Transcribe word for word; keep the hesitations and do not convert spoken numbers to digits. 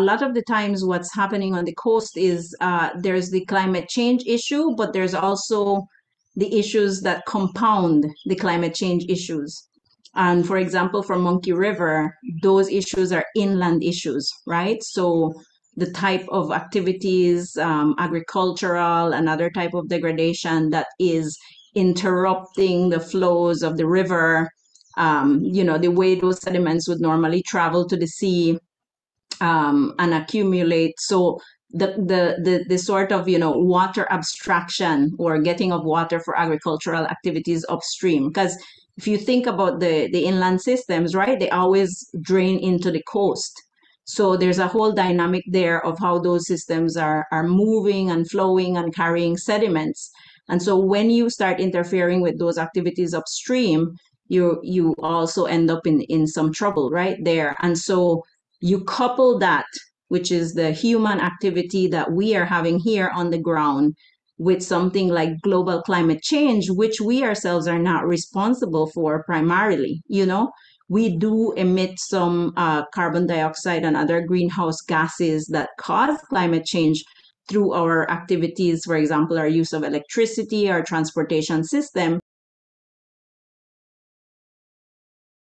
A lot of the times what's happening on the coast is uh, there's the climate change issue, but there's also the issues that compound the climate change issues. And for example, for Monkey River, those issues are inland issues, right? So the type of activities, um, agricultural, another type of degradation that is interrupting the flows of the river, um, you know, the way those sediments would normally travel to the sea um, and accumulate. So the, the, the, the sort of, you know, water abstraction or getting of water for agricultural activities upstream, because if you think about the, the inland systems, right, they always drain into the coast. So there's a whole dynamic there of how those systems are, are moving and flowing and carrying sediments. And so when you start interfering with those activities upstream, you, you also end up in, in some trouble right there. And so you couple that, which is the human activity that we are having here on the ground, with something like global climate change, which we ourselves are not responsible for primarily. You know, we do emit some uh, carbon dioxide and other greenhouse gases that cause climate change through our activities, for example, our use of electricity, our transportation system.